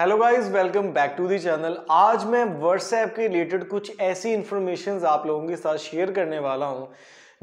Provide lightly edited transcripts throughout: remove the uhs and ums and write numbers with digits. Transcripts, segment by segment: Hello guys, welcome back to the channel. आज मैं WhatsApp के रिलेटेड कुछ ऐसी इन्फॉर्मेशन आप लोगों के साथ शेयर करने वाला हूं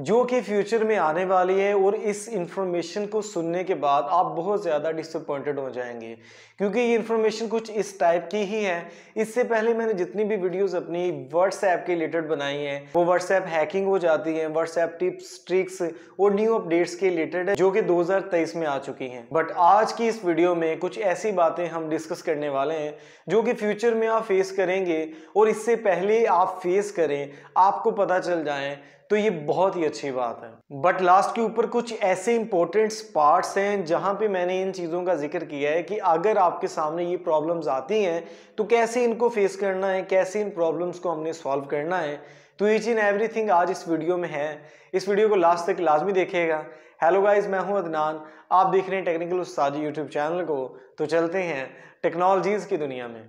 जो कि फ्यूचर में आने वाली है, और इस इन्फॉर्मेशन को सुनने के बाद आप बहुत ज़्यादा डिसअपॉइंटेड हो जाएंगे क्योंकि ये इन्फॉर्मेशन कुछ इस टाइप की ही है। इससे पहले मैंने जितनी भी वीडियोज़ अपनी व्हाट्सएप के रिलेटेड बनाई हैं वो व्हाट्सएप हैकिंग हो जाती है, व्हाट्सएप टिप्स ट्रिक्स और न्यू अपडेट्स के रिलेटेड है जो कि 2023 में आ चुकी हैं। बट आज की इस वीडियो में कुछ ऐसी बातें हम डिस्कस करने वाले हैं जो कि फ्यूचर में आप फेस करेंगे, और इससे पहले आप फेस करें आपको पता चल जाए तो ये बहुत ही अच्छी बात है। बट लास्ट के ऊपर कुछ ऐसे इंपॉर्टेंट पार्ट्स हैं जहां पे मैंने इन चीज़ों का जिक्र किया है कि अगर आपके सामने ये प्रॉब्लम्स आती हैं तो कैसे इनको फेस करना है, कैसे इन प्रॉब्लम्स को हमने सॉल्व करना है। तो ईच एंड एवरीथिंग आज इस वीडियो में है, इस वीडियो को लास्ट तक लाजमी देखिएगा। हेलो गाइस, मैं हूं अदनान, आप देख रहे हैं टेक्निकल उस्ताद यूट्यूब चैनल को। तो चलते हैं टेक्नोलॉजीज़ की दुनिया में।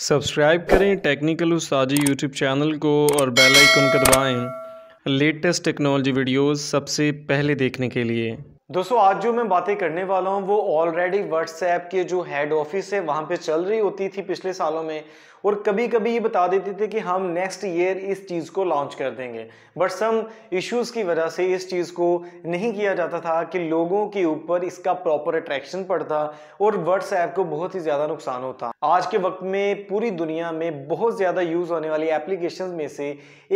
सब्सक्राइब करें टेक्निकल उस्ताद यूट्यूब चैनल को और बेल आइकन को दबाएं लेटेस्ट टेक्नोलॉजी वीडियोस सबसे पहले देखने के लिए। दोस्तों, आज जो मैं बातें करने वाला हूं वो ऑलरेडी व्हाट्सएप के जो हेड ऑफिस है वहां पे चल रही होती थी पिछले सालों में, और कभी कभी ये बता देते थे कि हम नेक्स्ट ईयर इस चीज़ को लॉन्च कर देंगे। बट सम इश्यूज़ की वजह से इस चीज़ को नहीं किया जाता था कि लोगों के ऊपर इसका प्रॉपर अट्रैक्शन पड़ता और व्हाट्सएप को बहुत ही ज़्यादा नुकसान होता। आज के वक्त में पूरी दुनिया में बहुत ज़्यादा यूज़ होने वाली एप्लीकेशन में से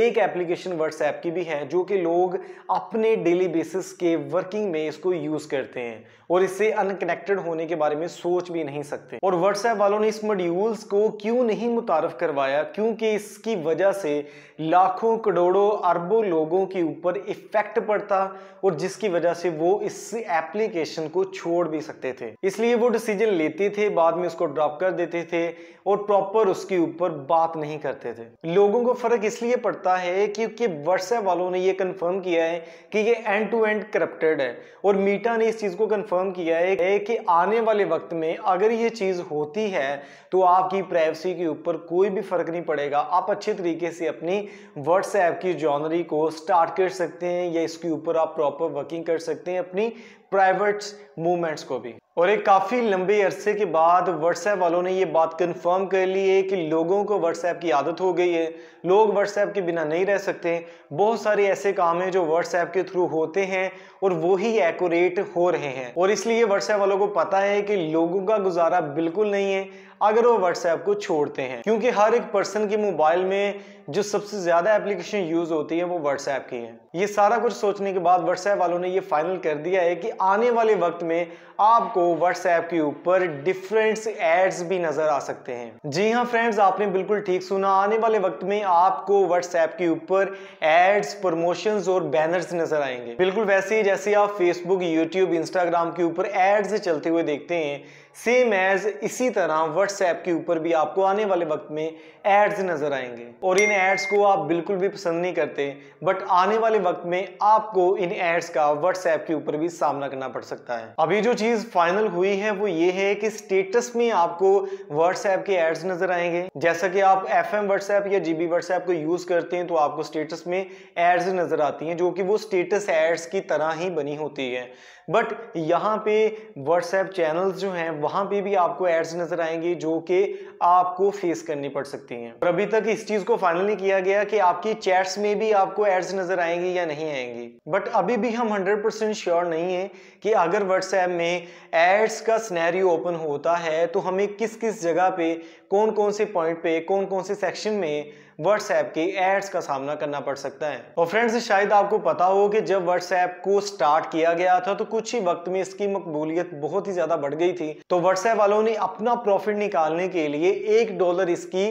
एक एप्लीकेशन व्हाट्सएप की भी है जो कि लोग अपने डेली बेसिस के वर्किंग में इसको यूज़ करते हैं और इससे अनकनेक्टेड होने के बारे में सोच भी नहीं सकते। और व्हाट्सएप वालों ने इस मॉड्यूल्स को क्यों नहीं मुतारफ करवाया, क्योंकि इसकी वजह से लाखों करोड़ों अरबों लोगों के ऊपर इफेक्ट पड़ता और जिसकी वजह से वो इस एप्लीकेशन को छोड़ भी सकते थे। इसलिए वो डिसीजन लेते थे, बाद में उसको ड्रॉप कर देते थे और प्रॉपर उसके ऊपर बात नहीं करते थे। लोगों को फर्क इसलिए पड़ता है क्योंकि व्हाट्सएप वालों ने ये कंफर्म किया है कि ये एंड टू एंड करप्टेड है, और मीटा ने इस चीज को कंफर्म किया है कि आने वाले वक्त में अगर ये चीज होती है तो आपकी प्राइवेसी के पर कोई भी फर्क नहीं पड़ेगा। आप अच्छे तरीके से अपनी व्हाट्सएप की जॉनरी को स्टार्ट कर सकते हैं या इसके ऊपर आप प्रॉपर वर्किंग कर सकते हैं अपनी प्राइवेट मूवमेंट्स को भी। और एक काफ़ी लंबे अरसे के बाद व्हाट्सएप वालों ने ये बात कंफर्म कर ली है कि लोगों को व्हाट्सएप की आदत हो गई है, लोग व्हाट्सएप के बिना नहीं रह सकते। बहुत सारे ऐसे काम हैं जो व्हाट्सएप के थ्रू होते हैं और वो ही एक्यूरेट हो रहे हैं, और इसलिए व्हाट्सएप वालों को पता है कि लोगों का गुजारा बिल्कुल नहीं है अगर वो व्हाट्सएप को छोड़ते हैं, क्योंकि हर एक पर्सन के मोबाइल में जो सबसे ज़्यादा एप्लीकेशन यूज़ होती है वो व्हाट्सएप की है। ये सारा कुछ सोचने के बाद व्हाट्सएप वालों ने ये फाइनल कर दिया है कि आने वाले वक्त में आपको व्हाट्सएप के ऊपर डिफरेंट एड्स भी नजर आ सकते हैं। जी हाँ फ्रेंड्स, आपने बिल्कुल ठीक सुना, आने वाले वक्त में आपको व्हाट्सएप के ऊपर एड्स, प्रमोशंस और बैनर्स नजर आएंगे, बिल्कुल वैसे ही जैसे आप फेसबुक, यूट्यूब, इंस्टाग्राम के ऊपर एड्स चलते हुए देखते हैं। सेम एज इसी तरह व्हाट्सएप के ऊपर भी आपको आने वाले वक्त में एड्स नजर आएंगे, और इन एड्स को आप बिल्कुल भी पसंद नहीं करते, बट आने वाले वक्त में आपको इन एड्स का व्हाट्सएप के ऊपर भी सामना करना पड़ सकता है। अभी जो चीज फाइनल हुई है वो ये है कि स्टेटस में आपको व्हाट्सएप के एड्स नजर आएंगे। जैसा कि आप एफएम व्हाट्सएप या जीबी व्हाट्सएप को यूज करते हैं तो आपको स्टेटस में एड्स नजर आती हैं जो कि वो स्टेटस एड्स की तरह ही बनी होती है, बट यहाँ पे व्हाट्सएप चैनल्स जो हैं वहाँ पे भी आपको एड्स नजर आएंगी जो कि आपको फेस करनी पड़ सकती हैं। और अभी तक इस चीज़ को फाइनल नहीं किया गया कि आपकी चैट्स में भी आपको एड्स नजर आएंगी या नहीं आएंगी, बट अभी भी हम 100% श्योर नहीं है कि अगर व्हाट्सएप में एड्स का सिनेरियो ओपन होता है तो हमें किस किस जगह पे, कौन कौन से पॉइंट पे, कौन कौन से सेक्शन में व्हाट्सएप के एड्स का सामना करना पड़ सकता है। और फ्रेंड्स, शायद आपको पता हो कि जब व्हाट्सएप को स्टार्ट किया गया था तो कुछ ही वक्त में इसकी मकबूलियत बहुत ही ज़्यादा बढ़ गई थी, तो व्हाट्सएप वालों ने अपना प्रॉफिट निकालने के लिए $1 इसकी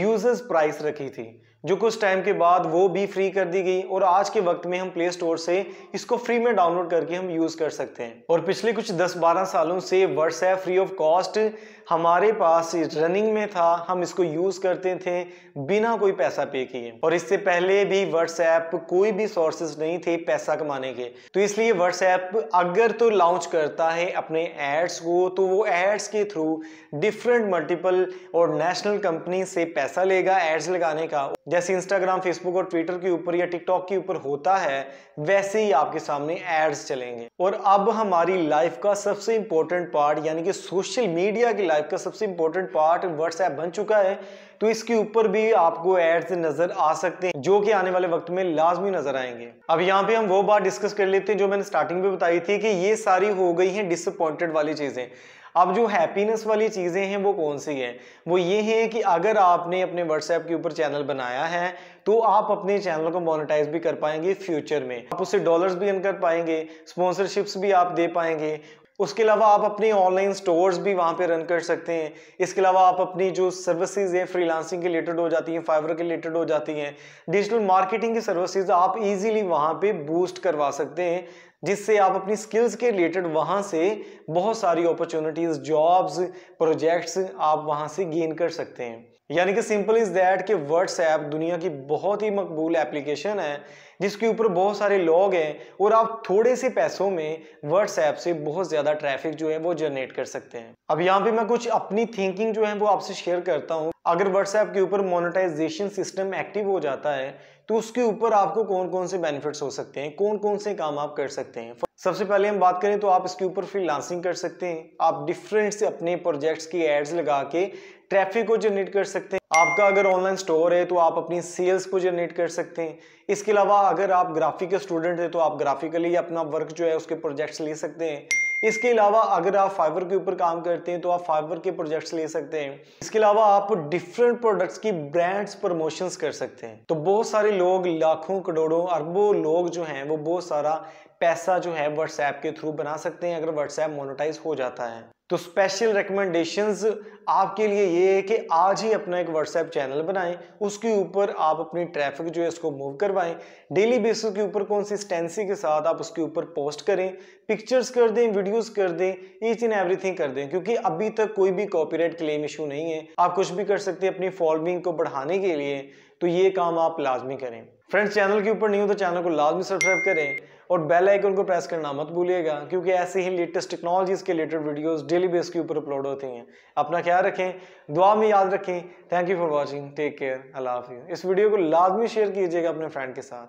यूजर्स प्राइस रखी थी, जो कुछ टाइम के बाद वो भी फ्री कर दी गई, और आज के वक्त में हम प्ले स्टोर से इसको फ्री में डाउनलोड करके हम यूज़ कर सकते हैं। और पिछले कुछ 10-12 सालों से व्हाट्सएप फ्री ऑफ कॉस्ट हमारे पास रनिंग में था, हम इसको यूज़ करते थे बिना कोई पैसा पे किए, और इससे पहले भी व्हाट्सएप कोई भी सोर्सेज नहीं थे पैसा कमाने के। तो इसलिए व्हाट्सएप अगर तो लॉन्च करता है अपने एड्स को तो वो एड्स के थ्रू डिफरेंट मल्टीपल और नेशनल कंपनी से पैसा लेगा एड्स लगाने का, जैसे इंस्टाग्राम, फेसबुक और ट्विटर के ऊपर या टिकटॉक के ऊपर होता है, वैसे ही आपके सामने एड्स चलेंगे। और अब हमारी लाइफ का सबसे इंपॉर्टेंट पार्ट यानी कि सोशल मीडिया की लाइफ का सबसे इंपॉर्टेंट पार्ट व्हाट्सएप बन चुका है, तो इसके ऊपर भी आपको एड्स नजर आ सकते हैं जो कि आने वाले वक्त में लाजमी नजर आएंगे। अब यहाँ पे हम वो बात डिस्कस कर लेते हैं जो मैंने स्टार्टिंग में बताई थी कि ये सारी हो गई हैं डिसअपॉइंटेड वाली चीजें। अब जो हैप्पीनेस वाली चीज़ें हैं वो कौन सी हैं? वो ये हैं कि अगर आपने अपने व्हाट्सएप के ऊपर चैनल बनाया है तो आप अपने चैनल को मोनेटाइज भी कर पाएंगे, फ्यूचर में आप उससे डॉलर्स भी अर्न कर पाएंगे, स्पॉन्सरशिप्स भी आप दे पाएंगे। उसके अलावा आप अपने ऑनलाइन स्टोर्स भी वहाँ पे रन कर सकते हैं। इसके अलावा आप अपनी जो सर्विसेज हैं फ्रीलांसिंग के रिलेटेड हो जाती हैं, फाइवर के रिलेटेड हो जाती हैं, डिजिटल मार्केटिंग की सर्विसेज आप इजीली वहाँ पे बूस्ट करवा सकते हैं, जिससे आप अपनी स्किल्स के रिलेटेड वहाँ से बहुत सारी अपॉर्चुनिटीज़, जॉब्स, प्रोजेक्ट्स आप वहाँ से गेन कर सकते हैं। यानी कि सिंपल इज़ दैट कि व्हाट्सएप दुनिया की बहुत ही मकबूल एप्लीकेशन है जिसके ऊपर बहुत सारे लोग हैं और आप थोड़े से पैसों में व्हाट्सएप से बहुत ज़्यादा ट्रैफिक जो है वो जनरेट कर सकते हैं। अब यहाँ पे मैं कुछ अपनी थिंकिंग जो है वो आपसे शेयर करता हूँ। अगर व्हाट्सएप के ऊपर मोनेटाइजेशन सिस्टम एक्टिव हो जाता है तो उसके ऊपर आपको कौन कौन से बेनिफिट्स हो सकते हैं, कौन कौन से काम आप कर सकते हैं। सबसे पहले हम बात करें तो आप इसके ऊपर फ्रीलांसिंग कर सकते हैं, आप डिफरेंट से अपने प्रोजेक्ट्स की एड्स लगा के ट्रैफिक को जनरेट कर सकते हैं। आपका अगर ऑनलाइन स्टोर है तो आप अपनी सेल्स को जनरेट कर सकते हैं। इसके अलावा अगर आप ग्राफिक के स्टूडेंट हैं तो आप ग्राफिकली अपना वर्क जो है उसके प्रोजेक्ट्स ले सकते हैं। इसके अलावा अगर आप फाइवर के ऊपर काम करते हैं तो आप फाइवर के प्रोजेक्ट्स ले सकते हैं। इसके अलावा आप डिफरेंट प्रोडक्ट्स की ब्रांड्स प्रमोशंस कर सकते हैं। तो बहुत सारे लोग, लाखों करोड़ों अरबों लोग जो हैं वो बहुत सारा पैसा जो है व्हाट्सएप के थ्रू बना सकते हैं अगर व्हाट्सएप मोनेटाइज हो जाता है। तो स्पेशल रिकमेंडेशंस आपके लिए ये है कि आज ही अपना एक व्हाट्सएप चैनल बनाएं, उसके ऊपर आप अपनी ट्रैफिक जो है उसको मूव करवाएं, डेली बेसिस के ऊपर कंसिस्टेंसी के साथ आप उसके ऊपर पोस्ट करें, पिक्चर्स कर दें, वीडियोस कर दें, ईच एंड एवरीथिंग कर दें, क्योंकि अभी तक कोई भी कॉपीराइट क्लेम इशू नहीं है। आप कुछ भी कर सकते हैं अपनी फॉलोइंग को बढ़ाने के लिए, तो ये काम आप लाजमी करें। फ्रेंड्स, चैनल के ऊपर नहीं हो तो चैनल को लाजमी सब्सक्राइब करें और बेल आइकन को प्रेस करना मत भूलिएगा, क्योंकि ऐसे ही लेटेस्ट टेक्नोलॉजीज के रिलेटेड वीडियोस डेली बेस के ऊपर अपलोड होती हैं। अपना ख्याल रखें, दुआ में याद रखें। Thank you for watching, take care, I love you. इस वीडियो को लाजमी शेयर कीजिएगा अपने फ्रेंड के साथ।